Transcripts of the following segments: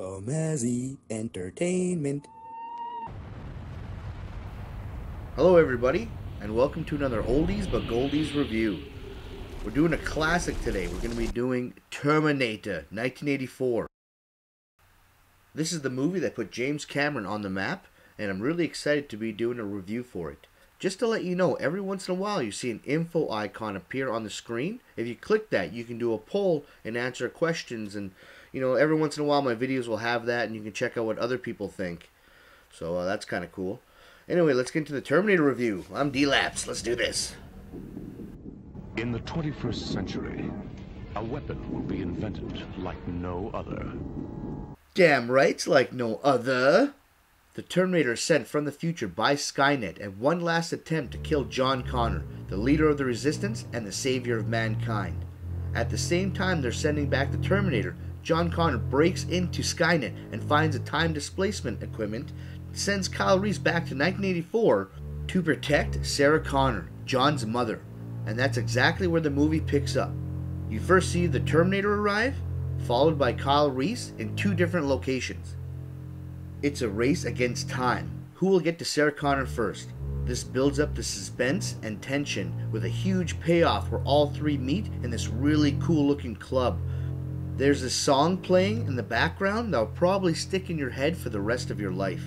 Tomasi Entertainment. Hello everybody, and welcome to another Oldies But Goldies review. We're doing a classic today. We're going to be doing Terminator 1984. This is the movie that put James Cameron on the map, and I'm really excited to be doing a review for it. Just to let you know, every once in a while you see an info icon appear on the screen. If you click that, you can do a poll and answer questions, and you know, every once in a while my videos will have that, and you can check out what other people think. So that's kind of cool. Anyway, let's get into the Terminator review. I'm D-Lapse. Let's do this. In the 21st century, a weapon will be invented like no other. Damn right, it's like no other. The Terminator is sent from the future by Skynet at one last attempt to kill John Connor, the leader of the Resistance and the savior of mankind. At the same time they're sending back the Terminator, John Connor breaks into Skynet and finds a time displacement equipment, sends Kyle Reese back to 1984 to protect Sarah Connor, John's mother. And that's exactly where the movie picks up. You first see the Terminator arrive, followed by Kyle Reese in two different locations. It's a race against time. Who will get to Sarah Connor first? This builds up the suspense and tension with a huge payoff where all three meet in this really cool looking club. There's this song playing in the background that'll probably stick in your head for the rest of your life.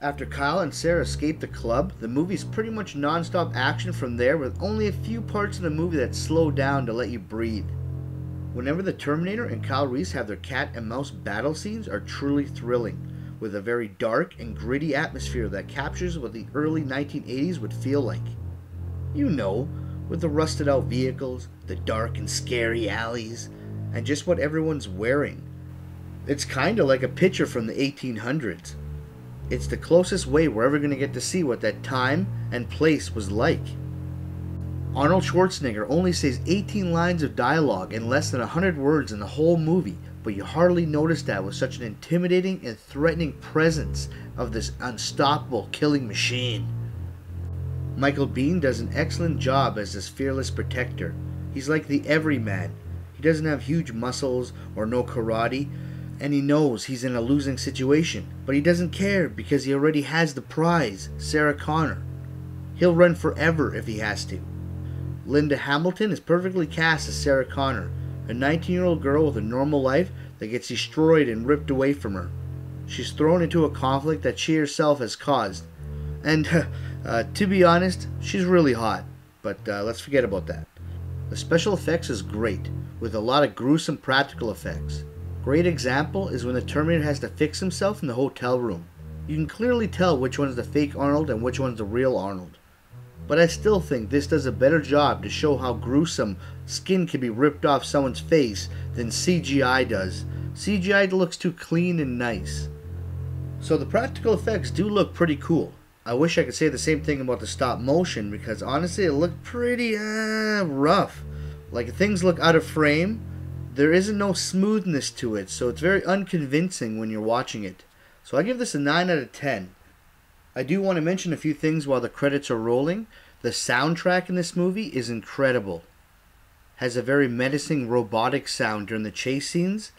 After Kyle and Sarah escape the club, the movie's pretty much non-stop action from there, with only a few parts of the movie that slow down to let you breathe. Whenever the Terminator and Kyle Reese have their cat and mouse battle scenes are truly thrilling, with a very dark and gritty atmosphere that captures what the early 1980s would feel like. You know, with the rusted out vehicles, the dark and scary alleys, and just what everyone's wearing. It's kinda like a picture from the 1800s. It's the closest way we're ever gonna get to see what that time and place was like. Arnold Schwarzenegger only says 18 lines of dialogue and less than 100 words in the whole movie, but you hardly notice that with such an intimidating and threatening presence of this unstoppable killing machine. Michael Biehn does an excellent job as this fearless protector. He's like the everyman. He doesn't have huge muscles or no karate, and he knows he's in a losing situation, but he doesn't care because he already has the prize, Sarah Connor. He'll run forever if he has to. Linda Hamilton is perfectly cast as Sarah Connor, a 19-year-old girl with a normal life that gets destroyed and ripped away from her. She's thrown into a conflict that she herself has caused. And to be honest, she's really hot, but let's forget about that. The special effects is great, with a lot of gruesome practical effects. Great example is when the Terminator has to fix himself in the hotel room. You can clearly tell which one's the fake Arnold and which one's the real Arnold. But I still think this does a better job to show how gruesome skin can be ripped off someone's face than CGI does. CGI looks too clean and nice. So the practical effects do look pretty cool. I wish I could say the same thing about the stop motion, because honestly it looked pretty rough. Like, things look out of frame. There isn't no smoothness to it, so it's very unconvincing when you're watching it. So I give this a 9 out of 10. I do want to mention a few things while the credits are rolling. The soundtrack in this movie is incredible. Has a very menacing robotic sound during the chase scenes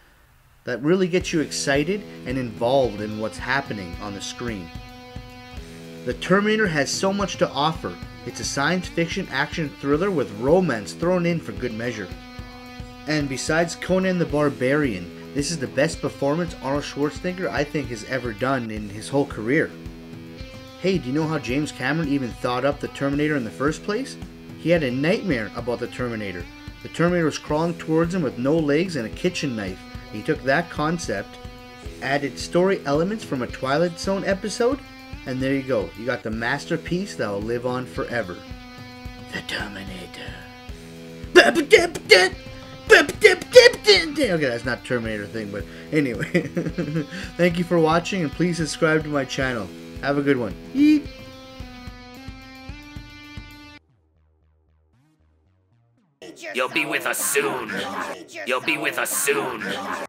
that really gets you excited and involved in what's happening on the screen. The Terminator has so much to offer. It's a science fiction action thriller with romance thrown in for good measure. And besides Conan the Barbarian, this is the best performance Arnold Schwarzenegger I think has ever done in his whole career. Hey, do you know how James Cameron even thought up the Terminator in the first place? He had a nightmare about the Terminator. The Terminator was crawling towards him with no legs and a kitchen knife. He took that concept, added story elements from a Twilight Zone episode, and there you go. You got the masterpiece that will live on forever. The Terminator. Okay, that's not Terminator thing, but anyway. Thank you for watching, and please subscribe to my channel. Have a good one. Yeet. You'll be with us soon. You'll be with us soon.